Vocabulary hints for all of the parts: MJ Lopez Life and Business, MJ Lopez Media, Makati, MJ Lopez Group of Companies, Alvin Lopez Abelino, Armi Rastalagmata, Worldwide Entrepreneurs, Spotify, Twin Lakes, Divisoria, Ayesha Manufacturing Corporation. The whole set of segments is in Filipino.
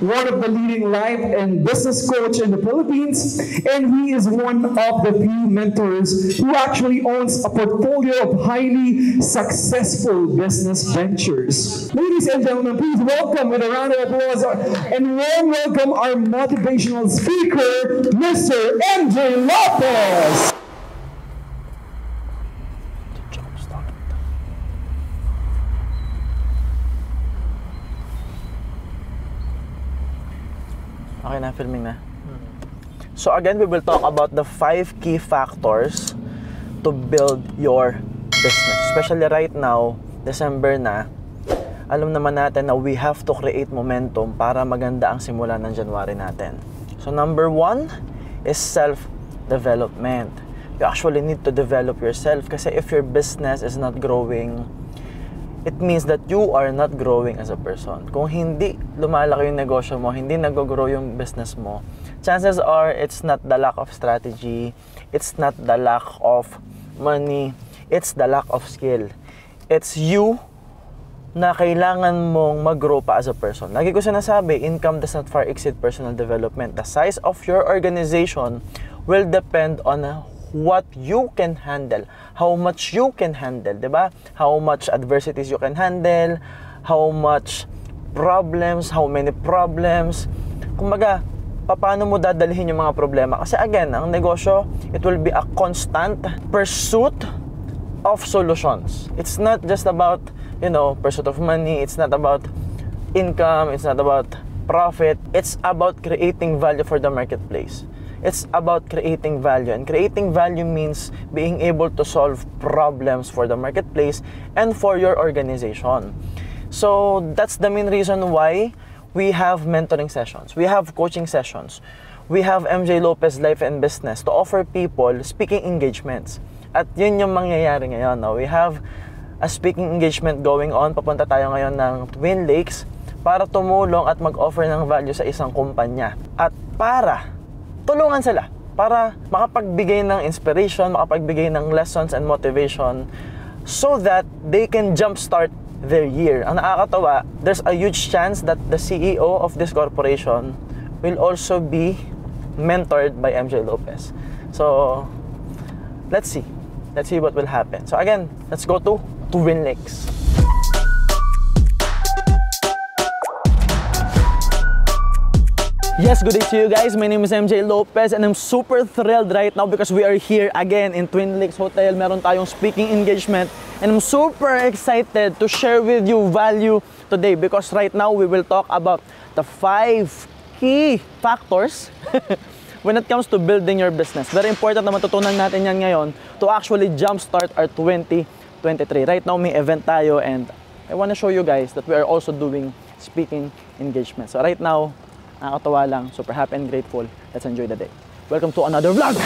one of the leading life and business coach in the Philippines, and he is one of the few mentors who actually owns a portfolio of highly successful business ventures. Ladies and gentlemen, please welcome with a round of applause and warm welcome our motivational speaker, Mr. MJ Lopez. Okay na, filming na. So again, we will talk about the 5 key factors to build your business. Especially right now, December na, alam naman natin na we have to create momentum para maganda ang simula ng January natin. So number 1 is self-development. You actually need to develop yourself kasi if your business is not growing, it means that you are not growing as a person. Kung hindi lumalaki yung negosyo mo, hindi nag-grow yung business mo, chances are it's not the lack of strategy, it's not the lack of money, it's the lack of skill. It's you na kailangan mong mag-grow pa as a person. Lagi ko sinasabi, income does not far exceed personal development. The size of your organization will depend on what you can handle, how much you can handle, diba? How much adversities you can handle, how much problems, how many problems. Kumbaga, paano mo dadalhin yung mga problema? Kasi again, ang negosyo, it will be a constant pursuit of solutions. It's not just about, you know, pursuit of money, it's not about income, it's not about profit, it's about creating value for the marketplace. It's about creating value, and creating value means being able to solve problems for the marketplace and for your organization. So that's the main reason why we have mentoring sessions, we have coaching sessions, we have MJ Lopez Life and Business to offer people speaking engagements. At yun yung mangyayari ngayon. No? We have a speaking engagement going on. Papunta tayo ngayon ng Twin Lakes para tumulong at mag-offer ng value sa isang kumpanya at para tulungan sila para makapagbigay ng inspiration, makapagbigay ng lessons and motivation so that they can jumpstart their year. Ang nakakatawa, there's a huge chance that the CEO of this corporation will also be mentored by MJ Lopez. So, let's see. Let's see what will happen. So again, let's go to Twin Lakes. Yes, good day to you guys. My name is MJ Lopez and I'm super thrilled right now because we are here again in Twin Lakes Hotel. Meron tayong speaking engagement and I'm super excited to share with you value today because right now we will talk about the 5 key factors when it comes to building your business. Very important na matutunan natin yan ngayon to actually jumpstart our 2023. Right now may event tayo and I want to show you guys that we are also doing speaking engagement. So right now, nakakatawa lang, super happy and grateful. Let's enjoy the day. Welcome to another vlog!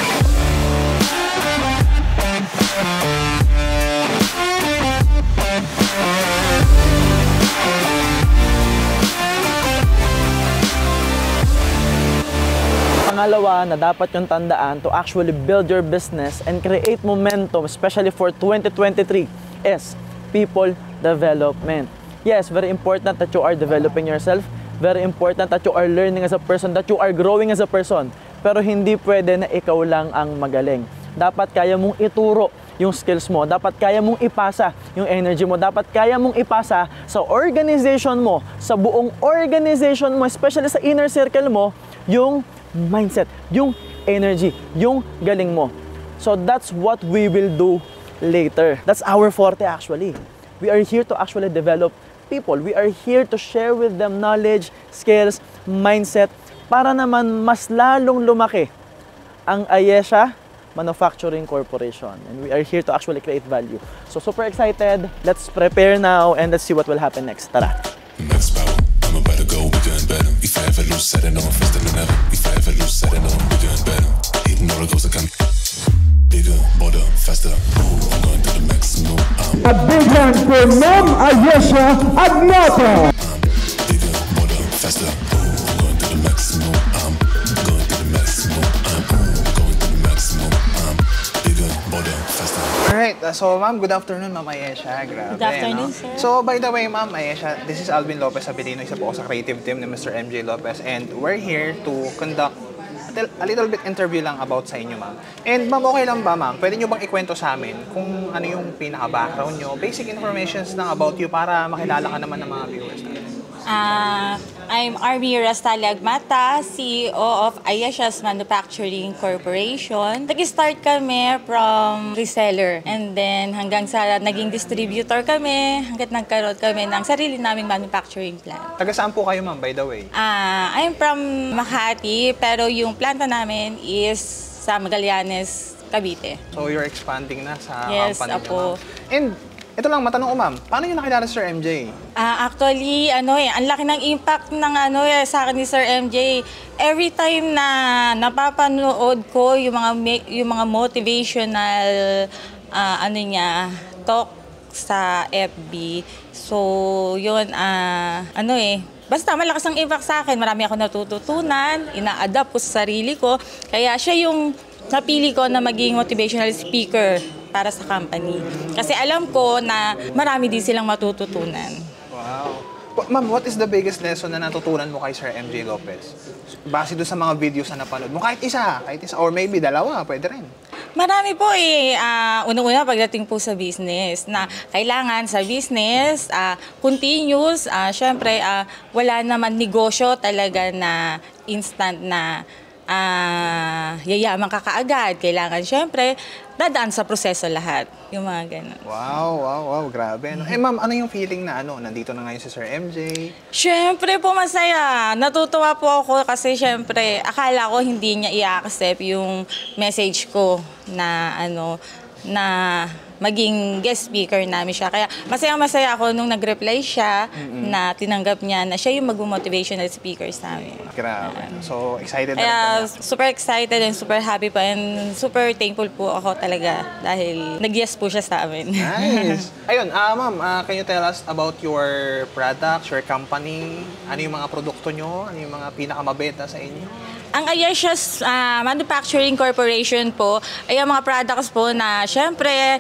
Pangalawa na dapat yung tandaan to actually build your business and create momentum, especially for 2023, is people development. Yes, very important that you are developing yourself. Very important that you are learning as a person, that you are growing as a person. Pero hindi pwede na ikaw lang ang magaling. Dapat kaya mong ituro yung skills mo. Dapat kaya mong ipasa yung energy mo. Dapat kaya mong ipasa sa organization mo, sa buong organization mo, especially sa inner circle mo, yung mindset, yung energy, yung galing mo. So that's what we will do later. That's our forte actually. We are here to actually develop people. We are here to share with them knowledge, skills, mindset para naman mas lalong lumaki ang Ayesha Manufacturing Corporation. And we are here to actually create value. So super excited. Let's prepare now and let's see what will happen next. Tara! I'm about to go, we're doing better. If I ever lose, set it on, faster than ever. If I ever lose, set it on, we're doing better. Hitting all the goals that come bigger, bolder, faster. I'm going to the maximum. A big hand for Mom Ayesha Manufacturing. Bigger, bolder, faster. I'm going to the maximum. I'm going to the maximum. I'm going to the maximum. I'm bigger, bolder, faster. All right, that's So, ma'am, good afternoon, ma'am Ayesha. Grabe, good afternoon, sir. So, by the way, ma'am Ayesha, this is Alvin Lopez Abelino, isa po sa creative team ni Mr. MJ Lopez. And we're here to conduct a little bit interview lang about sa inyo, ma'am. And ma'am, okay lang ba, ma'am? Pwede nyo bang ikwento sa amin kung ano yung pinaka-background nyo, basic informations lang about you para makilala ka naman ng mga viewers natin? I'm Armi Rastalagmata, CEO of Ayesha Manufacturing Corporation. Nag-start kami from reseller and then hanggang sa naging distributor kami, hanggat nagkaroon kami ng sarili naming manufacturing plant. Taga saan po kayo, ma'am, by the way? I'm from Makati, pero yung planta namin is sa Magallanes, Cavite. So you're expanding na sa company nyo, ma'am. And ito lang, matanong ko, ma'am, paano niyo nakilala si Sir MJ? Actually, ang laki ng impact ng sa akin ni Sir MJ. Every time na napapanood ko yung mga motivational talk sa FB. So, yun basta malakas ang impact sa akin. Marami ako natututunan, ina-adapt ko sa sarili ko. Kaya siya yung napili ko na maging motivational speaker para sa company. Kasi alam ko na marami din silang matututunan. Wow. Ma'am, what is the biggest lesson na natutunan mo kay Sir MJ Lopez? Base doon sa mga videos na napanood mo, kahit isa, or maybe dalawa, pwede rin. Marami po eh. Unang-una pagdating po sa business, na kailangan sa business, continuous, syempre, wala naman negosyo talaga na instant na yayaman ka kaagad. Kailangan syempre dadaan sa proseso lahat. Yung mga ganun. Wow. Grabe. No? Mm-hmm. Eh ma'am, ano yung feeling na nandito na ngayon si Sir MJ? Syempre po masaya. Natutuwa po ako kasi syempre akala ko hindi niya i-accept yung message ko na na maging guest speaker namin siya. Kaya masaya ako nung nag-reply siya na tinanggap niya na siya yung mag-motivational speaker sa amin. Grabe. So, excited na rin ka na. Super excited and super happy pa and super thankful po ako talaga dahil nag-yes po siya sa amin. Nice. Ayun, ma'am, can you tell us about your products, your company? Ano yung mga produkto nyo? Ano yung mga pinakamabenta sa inyo? Ang Ayesha Manufacturing Corporation po ay ang mga products po na syempre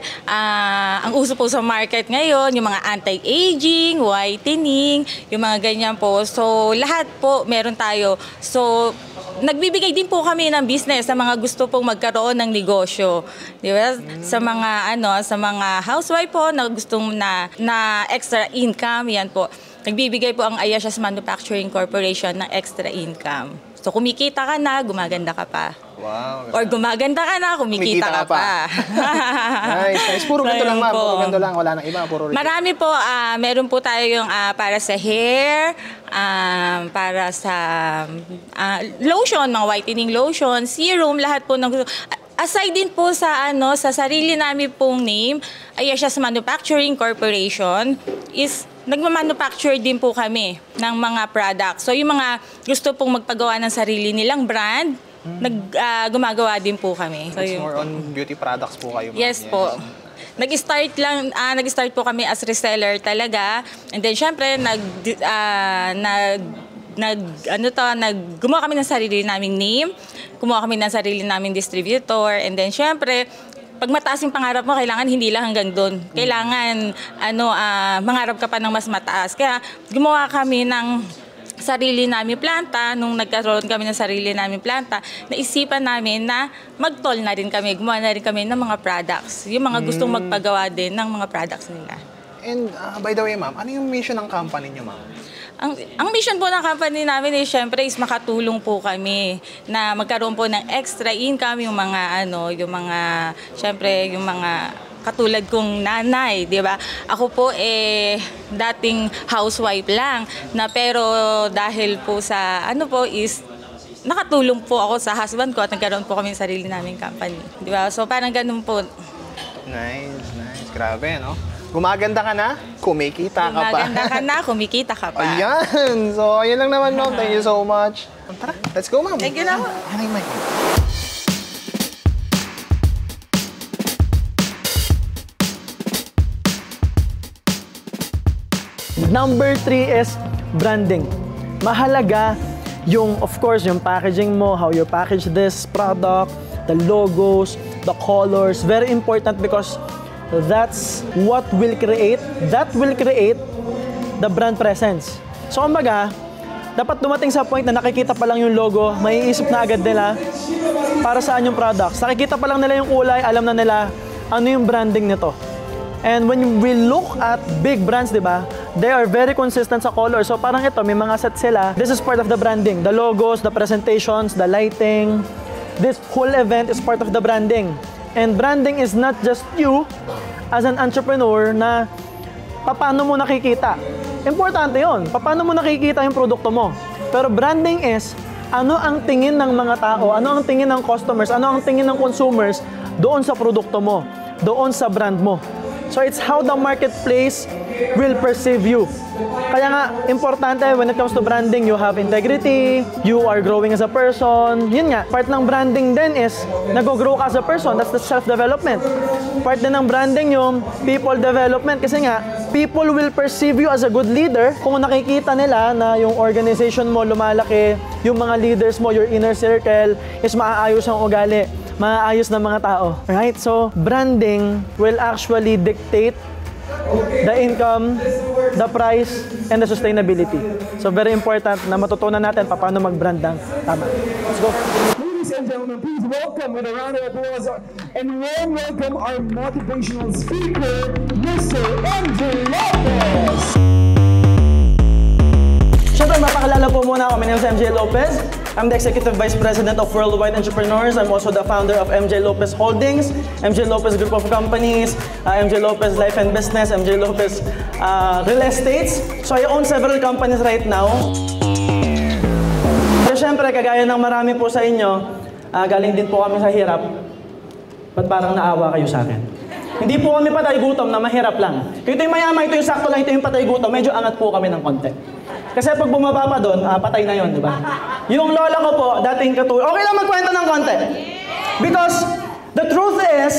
ang uso po sa market ngayon, yung mga anti-aging, whitening, yung mga ganyan po. So lahat po meron tayo. So nagbibigay din po kami ng business sa mga gusto pong magkaroon ng negosyo. Di ba? Sa mga sa mga housewife po na gustong na extra income, yan po. Nagbibigay po ang Ayesha Manufacturing Corporation ng extra income. So, kumikita ka na, gumaganda ka pa. Wow. Or gumaganda ka na, kumikita ka pa. Nice. Puro ganito lang, ma'am. Puro ganito lang. Wala nang iba. Puro rito. Marami po. Meron po tayo yung para sa hair, para sa lotion, mga whitening lotion, serum, lahat po ng... Aside din po sa sa sarili namin pong name, Ayesha Manufacturing Corporation is nagmamanufacture din po kami ng mga products. So yung mga gusto pong magpagawa ng sarili nilang brand, gumagawa din po kami. So, it's more on beauty products po kayo. Yes po. Nag-start po kami as reseller talaga. And then syempre gumawa kami ng sarili naming name, kumuha kami ng sarili naming distributor, and then syempre, pag mataas yung pangarap mo, kailangan hindi lang hanggang doon. Kailangan, mangarap ka pa ng mas mataas. Kaya gumawa kami ng sarili naming planta. Nung nagkaroon kami ng sarili naming planta, naisipan namin na mag-tall na rin kami, gumawa na rin kami ng mga products. Yung mga gustong magpagawa din ng mga products nila. And by the way, ma'am, ano yung mission ng company niyo, ma'am? Ang mission po ng company namin is makatulong po kami na magkaroon po ng extra income yung mga yung mga katulad kong nanay, di ba? Ako po dating housewife lang na pero dahil po sa nakatulong po ako sa husband ko at nagkaroon po kami ng sarili naming company, di ba? So parang ganun po. Nice. Grabe, no? Gumaganda ka na, kumikita ka pa. Gumaganda ka na, kumikita ka pa. Ayan. So, ayan lang naman, ma'am. Thank you so much. Tara, let's go, ma'am. Thank you na. Number 3 is branding. Mahalaga yung, of course, yung packaging mo, how you package this product, the logos, the colors. Very important because That's what will create, the brand presence. So, kumbaga, dapat dumating sa point na nakikita pa lang yung logo, maiisip na agad nila para saan yung products. Nakikita pa lang nila yung kulay, alam na nila ano yung branding nito. And when we look at big brands, di ba, they are very consistent sa color. So parang ito, may mga set sila. This is part of the branding. The logos, the presentations, the lighting. This whole event is part of the branding. And branding is not just you as an entrepreneur na paano mo nakikita. Importante yun. Paano mo nakikita yung produkto mo. Pero branding is ano ang tingin ng mga tao, ano ang tingin ng customers, ano ang tingin ng consumers doon sa produkto mo, doon sa brand mo. So it's how the marketplace will perceive you. Kaya nga, importante when it comes to branding, you have integrity, you are growing as a person. Yun nga, part ng branding din is nag-grow ka as a person. That's the self-development. Part din ng branding yung people development. Kasi nga, people will perceive you as a good leader kung nakikita nila na yung organization mo lumalaki, yung mga leaders mo, your inner circle, is maaayos ang ugali. Maayos ng mga tao, right? So, branding will actually dictate the income, the price, and the sustainability. So, very important na matutunan natin paano mag-brand ng tama. Let's go. Ladies and gentlemen, please welcome with a round of applause and warm welcome our motivational speaker, Mr. MJ Lopez! Siyempre, mapakilala po muna ako. My name is MJ Lopez. I'm the Executive Vice President of Worldwide Entrepreneurs. I'm also the founder of MJ Lopez Holdings, MJ Lopez Group of Companies, MJ Lopez Life and Business, MJ Lopez Real Estates. So I own several companies right now. So syempre, kagaya ng marami po sa inyo, galing din po kami sa hirap. Ba't parang naawa kayo sa akin? Hindi po kami patay gutom na mahirap lang. Ito yung mayama, ito yung sakto lang, ito yung patay gutom. Medyo angat po kami ng konti. Kasi pag bumaba pa doon, patay na yun, di ba? Yung lola ko po, dating katulad. Okay lang magkwento ng konti. Because the truth is,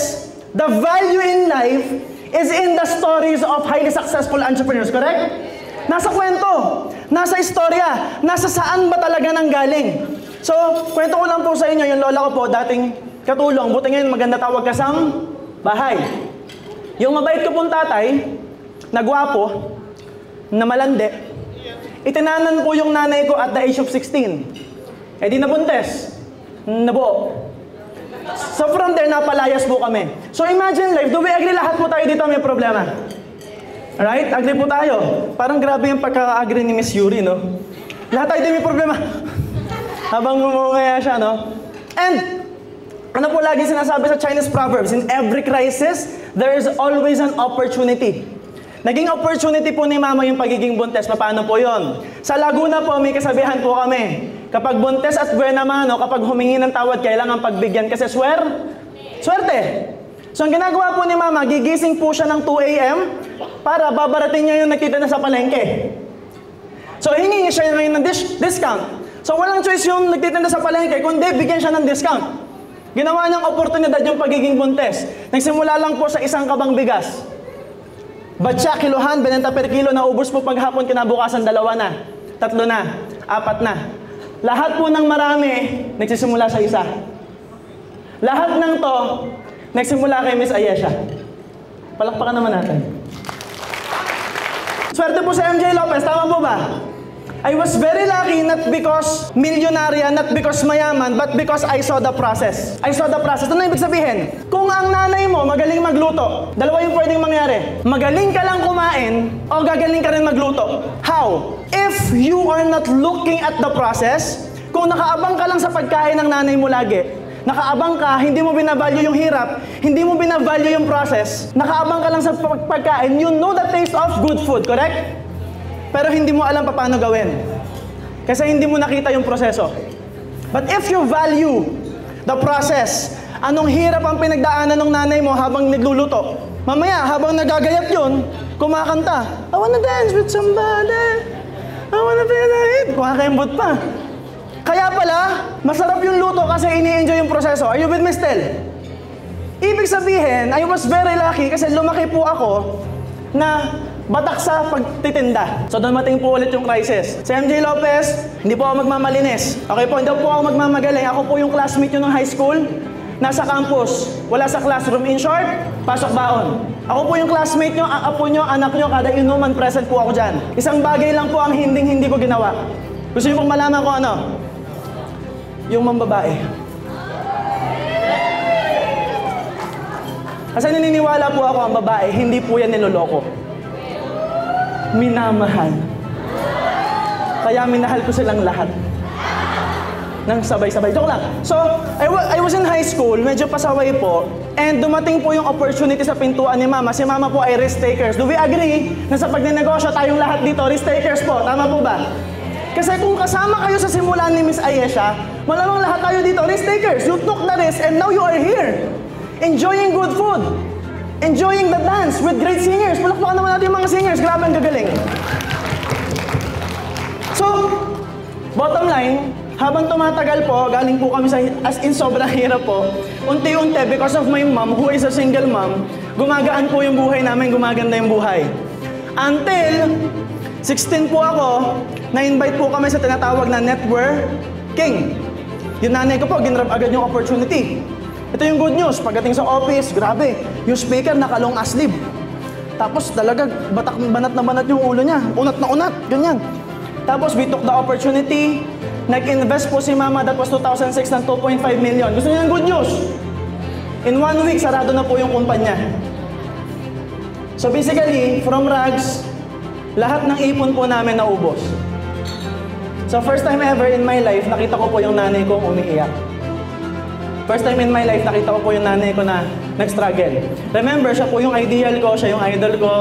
the value in life is in the stories of highly successful entrepreneurs, correct? Nasa kwento, nasa istorya, nasa saan ba talaga nanggaling. So, kwento ko lang po sa inyo, yung lola ko po, dating katulong, buti ngayon maganda tawag kasang bahay. Yung mabait ko pong tatay, nagwapo, na malandi, itinanan po yung nanay ko at the age of 16. Eh di nabuntes. Nabuo. So from there, napalayas po kami. So imagine life, do we agree lahat po tayo dito may problema? Alright? Agree po tayo. Parang grabe yung pagkaka-agree ni Miss Yuri, no? Lahat tayo may problema. Habang bumungaya siya, no? And, ano po lagi sinasabi sa Chinese Proverbs? In every crisis, there is always an opportunity. Naging opportunity po ni Mama yung pagiging buntes. Paano po yun? Sa Laguna po, may kasabihan po kami. Kapag buntes at buena mano, kapag humingi ng tawad, kailangan pagbigyan. Kasi swerte. So ang ginagawa po ni Mama, gigising po siya ng 2 a.m. para babaratin niya yung nakita na sa palengke. So hingi siya ngayon ng discount. So walang choice yung nagtitinda sa palengke, kundi bigyan siya ng discount. Ginawa niyang oportunidad yung pagiging buntes. Nagsimula lang po sa isang kabang bigas. Batsa, kilohan, benenta per kilo, naubos po paghapon, kinabukasan, 2 na, 3 na, 4 na. Lahat po ng marami, nagsisimula sa isa. Lahat ng to, nagsimula kay Miss Ayesha. Palakpakan naman natin. Swerte po sa MJ Lopez, tama po ba? I was very lucky not because milyonarya, not because mayaman, but because I saw the process. I saw the process. Ano ibig sabihin? Kung ang nanay mo magaling magluto, dalawa yung pwedeng mangyari. Magaling ka lang kumain o gagaling ka rin magluto. How? If you are not looking at the process, kung nakaabang ka lang sa pagkain ng nanay mo lagi, nakaabang ka, hindi mo binavalue yung hirap, hindi mo binavalue yung process, nakaabang ka lang sa pagkain, you know the taste of good food, correct? Pero hindi mo alam paano gawin. Kasi hindi mo nakita yung proseso. But if you value the process, anong hirap ang pinagdaanan ng nanay mo habang nagluluto? Mamaya, habang nagagayat yun, kumakanta. I wanna dance with somebody. I wanna be alive. Kumakembot pa. Kaya pala, masarap yung luto kasi ini-enjoy yung proseso. Are you with me still? Ibig sabihin, I was very lucky kasi lumaki po ako na batak sa pagtitinda. So dumating po ulit yung crisis. Si MJ Lopez, hindi po ako magmamalinis. Okay po, hindi po ako magmamagaling. Ako po yung classmate nyo ng high school nasa campus, wala sa classroom. In short, pasok baon. Ako po yung classmate nyo, ang apo nyo, anak nyo, kada inuman present po ako dyan. Isang bagay lang po ang hindi ko ginawa. Gusto nyo pong malaman ko ano? Yung mambabae. Kasi naniniwala po ako ang babae, hindi po yan niloloko. Minamahal. Kaya minahal ko silang lahat. Nang sabay-sabay. Joke lang. So, I was in high school, medyo pasaway po, and dumating po yung opportunity sa pintuan ni Mama. Si Mama po ay risk takers. Do we agree na sa pagnenegosyo tayong lahat dito, risk takers po? Tama po ba? Kasi kung kasama kayo sa simulan ni Miss Ayesha, malamang lahat tayo dito, risk takers. You took the risk and now you are here. Enjoying good food. Enjoying the dance with great singers. Palakpakan naman natin yung mga singers. Grabe ang gagaling. So, bottom line, habang tumatagal po, galing po kami sa, as in sobrang hirap po, unti-unti, because of my mom, who is a single mom, gumagaan po yung buhay namin, gumaganda yung buhay. Until, 16 po ako, na-invite po kami sa tinatawag na networking. Yung nanay ko po, ginrab agad yung opportunity. Ito yung good news, pagdating sa office, grabe, yung speaker nakalong aslib. Tapos talaga, banat na banat yung ulo niya, unat na unat, ganyan. Tapos we took the opportunity, nag-invest po si Mama, that was 2006 ng 2.5 million. Gusto niyo ng good news? In 1 week, sarado na po yung kumpanya. So basically, from rags, lahat ng ipon po namin naubos. So first time ever in my life, nakita ko po yung nanay ko umiiyak. First time in my life, nakita ko po yung nanay ko na nag-struggle. Remember, siya po yung ideal ko, siya yung idol ko.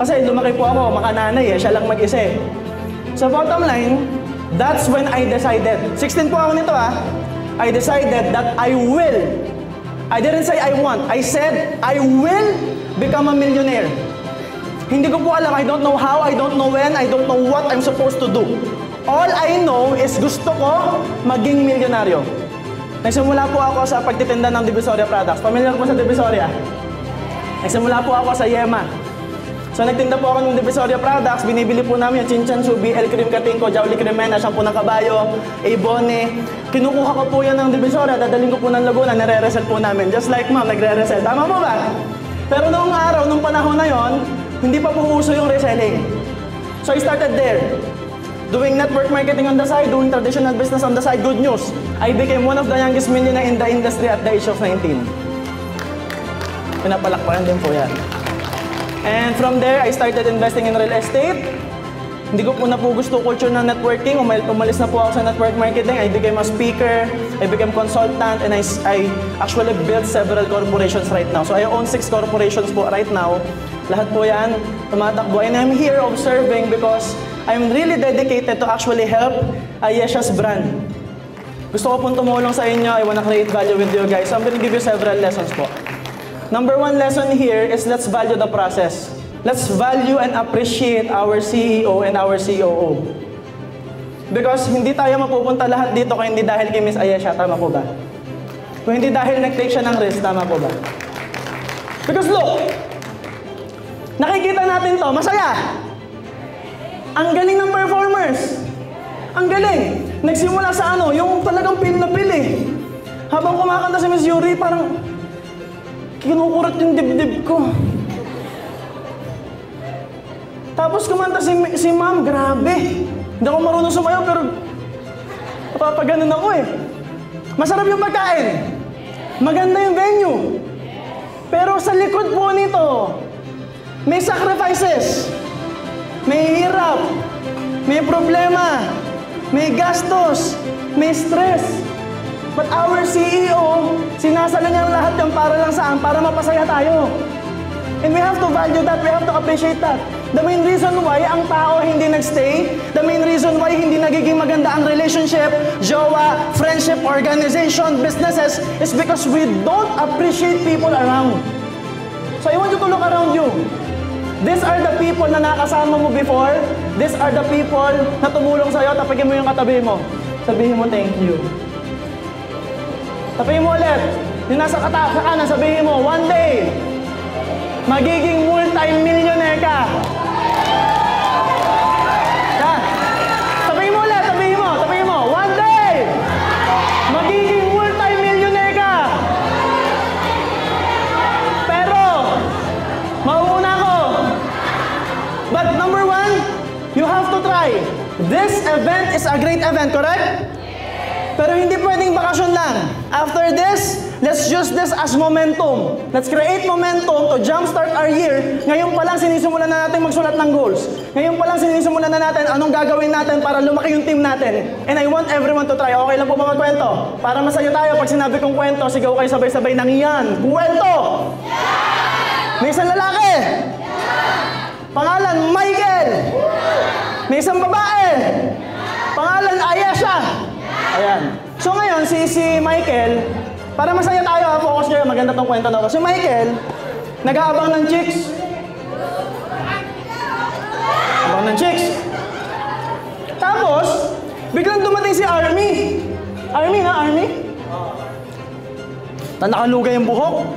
Kasi lumaki po ako, makananay eh, siya lang mag-isa eh. So bottom line, that's when I decided. 16 po ako nito ah. I decided that I will. I didn't say I want. I said, I will become a millionaire. Hindi ko po alam. I don't know how, I don't know when, I don't know what I'm supposed to do. All I know is gusto ko maging milyonaryo. Nagsimula po ako sa pagtitinda ng Divisoria products. Pamilyar po sa Divisoria? Nagsimula po ako sa Yema. So nagtinda po ako ng Divisoria products, binibili po namin yung Chinchan Subi, El Cream Katinko, Jowly Cremena, shampoo ng kabayo, Ebone. Kinukuha ko po yan ng Divisoria, dadaling ko po ng Laguna, nare-resell po namin. Just like ma'am, nagre-resell. Tama po ba? Pero noong araw, noong panahon na yon, hindi pa po uso yung reselling. So I started there. Doing network marketing on the side, doing traditional business on the side. Good news, I became one of the youngest millionaire in the industry at the age of 19. Pinapalakpakan din po yan. And from there, I started investing in real estate. Hindi ko po na po gusto culture ng networking. Umalis na po ako sa network marketing. I became a speaker, I became consultant, and I actually built several corporations right now. So I own 6 corporations po right now. Lahat po yan tumatakbo. And I'm here observing because I'm really dedicated to actually help Ayesha's brand. Gusto ko pong tumulong sa inyo. I wanna create value with you guys. So I'm gonna give you several lessons po. Number 1 lesson here is let's value the process. Let's value and appreciate our CEO and our COO. Because hindi tayo mapupunta lahat dito kung hindi dahil kay Miss Ayesha, tama po ba? Kung hindi dahil nag-take siya ng risk, tama po ba? Because look, nakikita natin to, masaya. Ang galing ng performers. Ang galing. Nagsimula sa ano, yung talagang pil na pil eh. Habang kumakanta si Miss Yuri, parang kinukurat yung dibdib ko. Tapos kumanta si Ma'am, grabe. Hindi ako marunong sumayaw pero napapaganon ako eh. Masarap yung pagkain. Maganda yung venue. Pero sa likod po nito, may sacrifices. May hirap. May problema. May gastos. May stress. But our CEO, sinasala niya lahat yan para lang saan? Para mapasaya tayo. And we have to value that, we have to appreciate that. The main reason why ang tao hindi nagstay, the main reason why hindi nagiging maganda ang relationship, jowa, friendship, organization, businesses, is because we don't appreciate people around. So I want you to look around you. These are the people na nakasama mo before. These are the people na tumulong sa'yo. Tapagin mo yung katabi mo. Sabihin mo, thank you. Sabihin mo ulit, yung nasa kanan, sabihin mo, one day, magiging multi-millionaire ka. Yeah. Sabihin mo, one day, magiging multi-millionaire ka. this event is a great event, correct? Yes. Pero hindi pwedeng bakasyon lang. After this, let's use this as momentum. Let's create momentum to jumpstart our year. Ngayon pa lang sinisimulan na natin magsulat ng goals. Ngayon pa lang sinisimulan na natin anong gagawin natin para lumaki yung team natin. And I want everyone to try. Okay lang po ba magkwento? Para masaya tayo pag sinabi kong kwento, sigaw kayo sabay-sabay ng iyan. Kwento! Yeah! May isang lalaki! Yeah! Pangalan Michael! Yeah! May isang babae! Yeah! Pangalan Ayesha! Yeah! Ayan. So ngayon, si Michael, para masaya tayo, focus kayo, maganda tong kwento na to. Si Michael, nag-aabang ng chicks. Abang ng chicks. Tapos, biglang dumating si Armi. Armi na, Armi? Nakalugay yung buhok.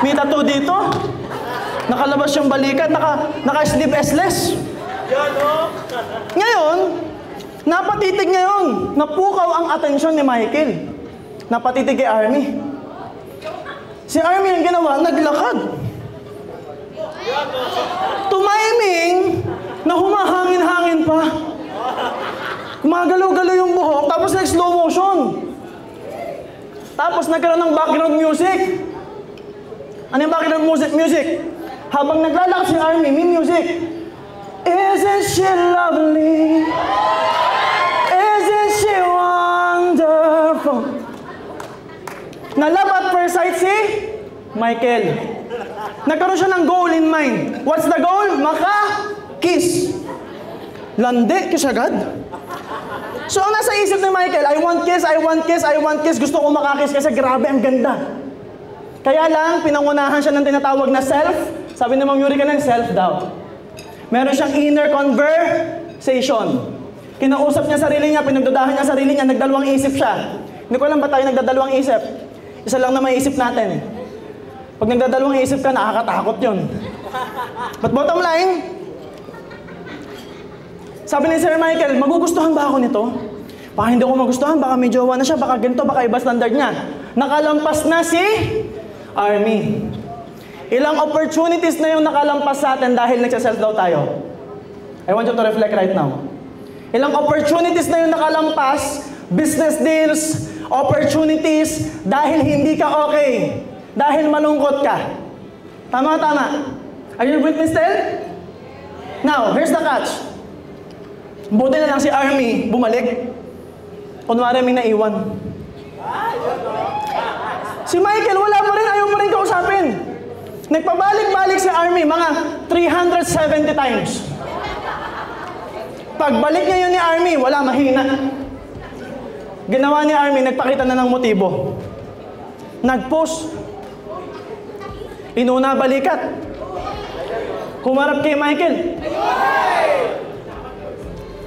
May tattoo dito. Nakalabas yung balikat, naka-sleeveless. Ngayon, napatitig ngayon. Napukaw ang atensyon ni Michael. Napatitig kay Armi. Si Armi ang ginawa, naglakad. Tumiming na humahangin-hangin pa. Kumagalaw-galaw yung buhok, tapos nag-slow motion. Tapos nagkaroon ng background music. Ano yung background music? Habang naglalakad si Armi, may music. Isn't she lovely? Isn't she wonderful? Nalab at first sight si Michael. Nagkaroon siya ng goal in mind. What's the goal? Maka-kiss. Landi, kiss agad. So ang nasa isip ni Michael, I want kiss, I want kiss, I want kiss. Gusto ko makakiss kasi grabe, ang ganda. Kaya lang, pinangunahan siya ng tinatawag na self. Sabi ni Ma'am Yuri ka ng self daw. Meron siyang inner conversation. Kinausap niya sarili niya, pinagdudahan niya sarili niya, nagdalawang isip siya. Hindi ko alam ba tayo nagdadalawang isip? Isa lang na maiisip natin. Pag nagdadalawang isip ka, nakakatakot yun. But bottom line, sabi ni Sir Michael, magugustuhan ba ako nito? Baka hindi ko magustuhan, baka may jowa na siya, baka ganito, baka iba standard niya. Nakalampas na si Armi. Ilang opportunities na yung nakalampas sa atin dahil nagsaself daw tayo. I want you to reflect right now. Ilang opportunities na yung nakalampas, business deals, opportunities, dahil hindi ka okay. Dahil malungkot ka. Tama, tama. Are you with me still? Now, here's the catch. Buti na lang si Armi bumalik. Kunwari may naiwan. Si Michael, wala pa rin. Ayaw pa rin kausapin. Nagpabalik-balik si Armi mga 370 times. Pagbalik niya yun ni Armi, wala, mahina. Ginawa ni Armi, nagpakita na ng motibo. Nag-post. Inuna balikat. Kumarap kay Michael.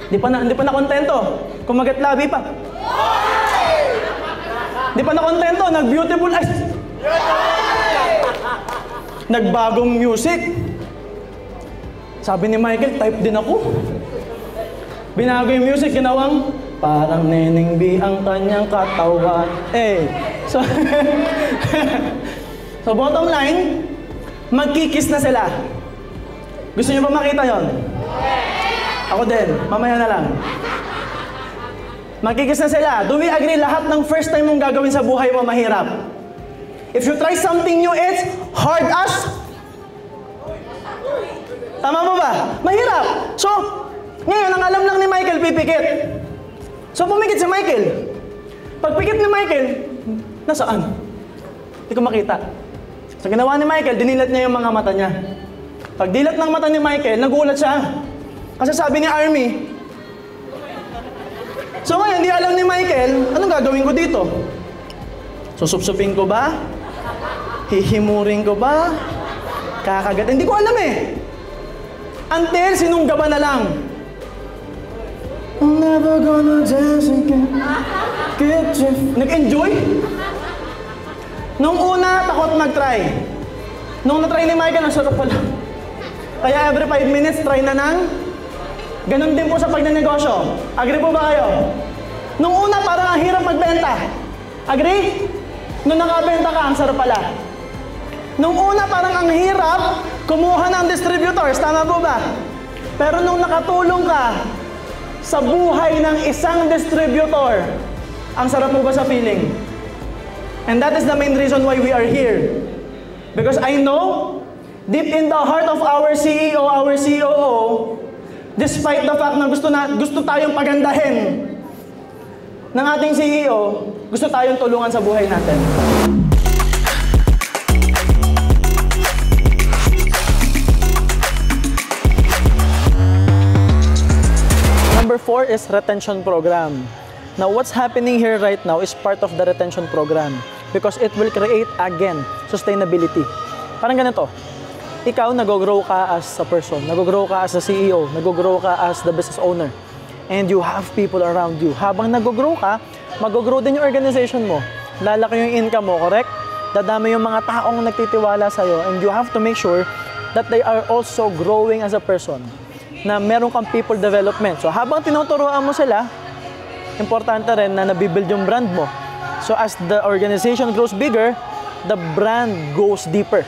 Di pa na kontento. Kumagat labi pa. Di pa na kontento. Nag-beautiful eyes. Nagbagong music. Sabi ni Michael, type din ako. Binago yung music, ginawang parang Neneng B ang kanyang katawan. Eh, so bottom line, magkikiss na sila. Gusto nyo ba makita yon? Ako din, mamaya na lang. Magkikiss na sila. Do we agree lahat ng first time mong gagawin sa buhay mo mahirap? If you try something new, it's hard as... Tama mo ba? Mahirap. So, ngayon, ang alam lang ni Michael, pipikit. So pumikit si Michael. Pagpikit ni Michael, nasaan? Hindi ko makita. So ginawa ni Michael, dinilat niya yung mga mata niya. Pagdilat ng mata ni Michael, nagulat siya. Kasi sabi ni Armi. So ngayon, hindi alam ni Michael, anong gagawin ko dito? Susupsupin ko ba? Hihimurin ko ba? Kakagat? Hindi ko alam eh. Until sinunggaba na lang. I'm never gonna dance again. Nag-enjoy? Nung una, takot mag-try. Nung na-try ni Michael, ang sarap pala. Kaya every 5 minutes, try na nang. Ganun din po sa pagnanegosyo. Agree po ba kayo? Nung una, parang ang hirap magbenta. Agree? Nung nakabenta ka, ang sarap pala. Nung una, parang ang hirap kumuha ng distributors. Tama po ba? Pero nung nakatulong ka sa buhay ng isang distributor, ang sarap mo ba sa feeling? And that is the main reason why we are here. Because I know, deep in the heart of our CEO, our COO, despite the fact na gusto tayong pagandahin ng ating CEO, gusto tayong tulungan sa buhay natin. Number 4 is retention program. Now, what's happening here right now is part of the retention program because it will create, again, sustainability. Parang ganito. Ikaw, nag-grow ka as a person, nag-grow ka as a CEO, nag-grow ka as the business owner, and you have people around you. Habang nag-grow ka, mag-grow din yung organization mo. Lalaki yung income mo, correct? Dadami yung mga taong nagtitiwala sa'yo, and you have to make sure that they are also growing as a person, na meron kang people development. So habang tinuturoan mo sila, importante rin na nabibuild yung brand mo. So as the organization grows bigger, the brand goes deeper.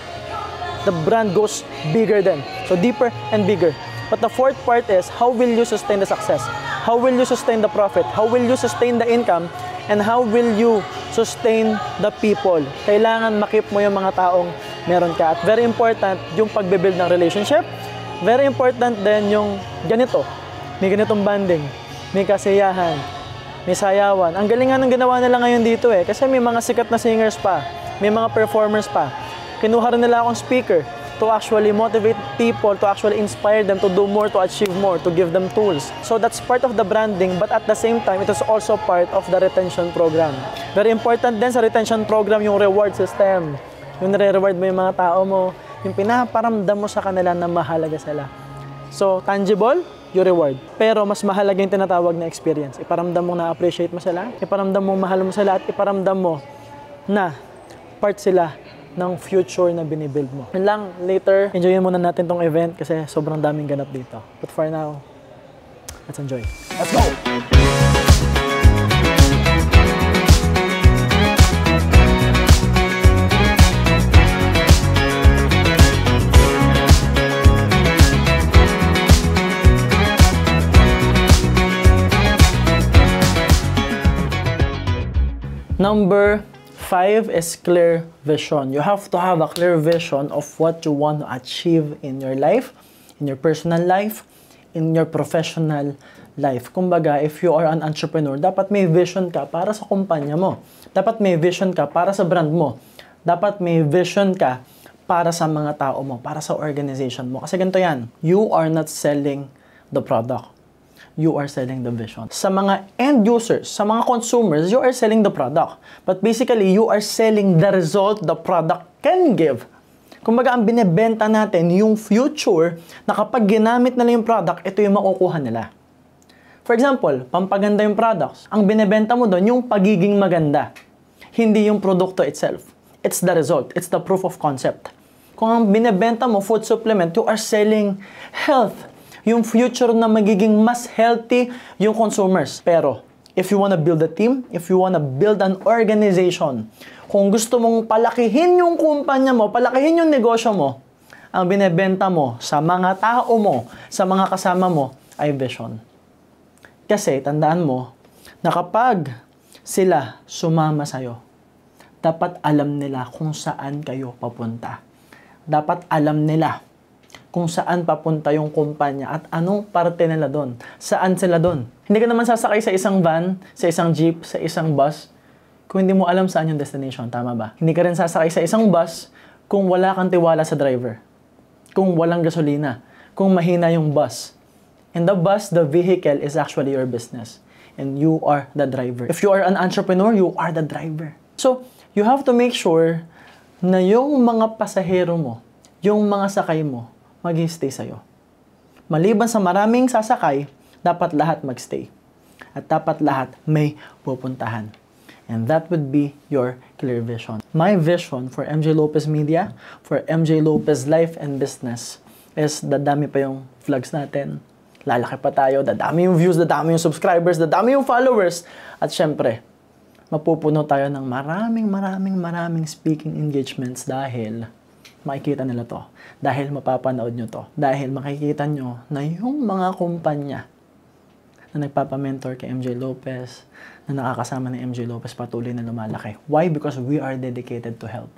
The brand goes bigger then. So deeper and bigger. But the fourth part is, how will you sustain the success? How will you sustain the profit? How will you sustain the income? And how will you sustain the people? Kailangan makip mo yung mga taong meron ka. At very important, yung pagbe-build ng relationship. Very important din yung ganito. May ganitong banding. May kasiyahan. May sayawan. Ang galing nga ng ginawa nila ngayon dito eh. Kasi may mga sikat na singers pa. May mga performers pa. Kinuha rin nila akong speaker to actually motivate people, to actually inspire them to do more, to achieve more, to give them tools. So that's part of the branding, but at the same time, it is also part of the retention program. Very important din sa retention program yung reward system. Yung nare-reward mo yung mga tao mo, yung pinaparamdam mo sa kanila na mahalaga sila. So tangible, yung reward. Pero mas mahalaga yung tinatawag na experience. Iparamdam mong na-appreciate mo sila, iparamdam mong mahal mo sila, at iparamdam mo na part sila ng future na binibuild mo. Yun lang, later, enjoyin muna natin tong event kasi sobrang daming ganap dito. But for now, let's enjoy. Let's go! Number 5 is clear vision. You have to have a clear vision of what you want to achieve in your life, in your personal life, in your professional life. Kumbaga, if you are an entrepreneur, dapat may vision ka para sa kumpanya mo. Dapat may vision ka para sa brand mo. Dapat may vision ka para sa mga tao mo, para sa organization mo. Kasi ganito yan, you are not selling the product. You are selling the vision. Sa mga end users, sa mga consumers, you are selling the product. But basically, you are selling the result the product can give. Kumbaga, ang binebenta natin, yung future, na kapag ginamit nila yung product, ito yung makukuha nila. For example, pampaganda yung products. Ang binebenta mo doon, yung pagiging maganda. Hindi yung produkto itself. It's the result. It's the proof of concept. Kung ang binebenta mo, food supplement, you are selling health. Yung future na magiging mas healthy yung consumers. Pero, if you wanna build a team, if you wanna build an organization, kung gusto mong palakihin yung kumpanya mo, palakihin yung negosyo mo, ang binebenta mo sa mga tao mo, sa mga kasama mo, ay vision. Kasi, tandaan mo, na kapag sila sumama sa'yo, dapat alam nila kung saan kayo papunta. Dapat alam nila kung saan papunta yung kumpanya at anong parte nila doon. Saan sila doon. Hindi ka naman sasakay sa isang van, sa isang jeep, sa isang bus, kung hindi mo alam saan yung destination. Tama ba? Hindi ka rin sasakay sa isang bus kung wala kang tiwala sa driver. Kung walang gasolina. Kung mahina yung bus. And the bus, the vehicle, is actually your business. And you are the driver. If you are an entrepreneur, you are the driver. So, you have to make sure na yung mga pasahero mo, yung mga sakay mo, mag-stay sa'yo. Maliban sa maraming sasakay, dapat lahat mag-stay. At dapat lahat may pupuntahan. And that would be your clear vision. My vision for MJ Lopez Media, for MJ Lopez Life and Business, is dadami pa yung vlogs natin. Lalaki pa tayo, dadami yung views, dadami yung subscribers, dadami yung followers. At syempre, mapupuno tayo ng maraming speaking engagements dahil makikita nila to. Dahil mapapanood nyo to. Dahil makikita nyo na yung mga kumpanya na nagpapamentor kay MJ Lopez, na nakakasama ni MJ Lopez, patuloy na lumalaki. Why? Because we are dedicated to help.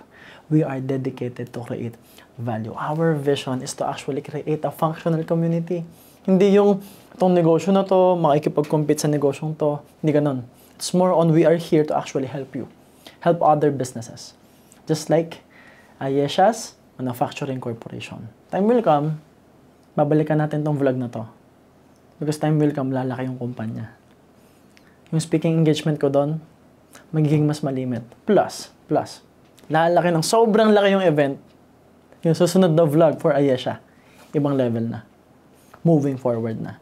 We are dedicated to create value. Our vision is to actually create a functional community. Hindi yung itong negosyo na to, makikipag-compete sa negosyong to. Hindi ganun. It's more on we are here to actually help you. Help other businesses. Just like Ayesha's Manufacturing Corporation. Time will come, babalikan natin tong vlog na to. Because time will come, lalaki yung kumpanya. Yung speaking engagement ko doon, magiging mas malimit. Plus, lalaki ng sobrang laki yung event. Yung susunod na vlog for Ayesha, ibang level na. Moving forward na.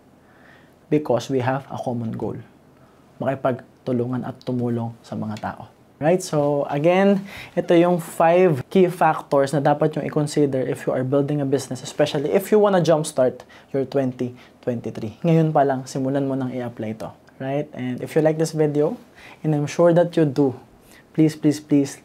Because we have a common goal. Makipagtulungan at tumulong sa mga tao. Right? So, again, ito yung 5 key factors na dapat yung i-consider if you are building a business, especially if you wanna jumpstart your 2023. Ngayon pa lang, simulan mo nang i-apply ito. Right? And if you like this video, and I'm sure that you do, please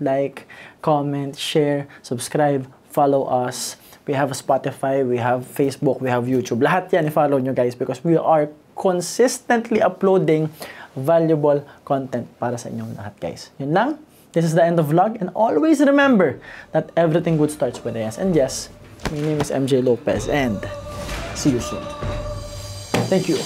like, comment, share, subscribe, follow us. We have Spotify, we have Facebook, we have YouTube. Lahat yan, i-follow nyo guys because we are consistently uploading valuable content para sa inyong lahat guys. Yun lang, this is the end of vlog and always remember that everything good starts with a yes. And yes, my name is MJ Lopez and see you soon. Thank you.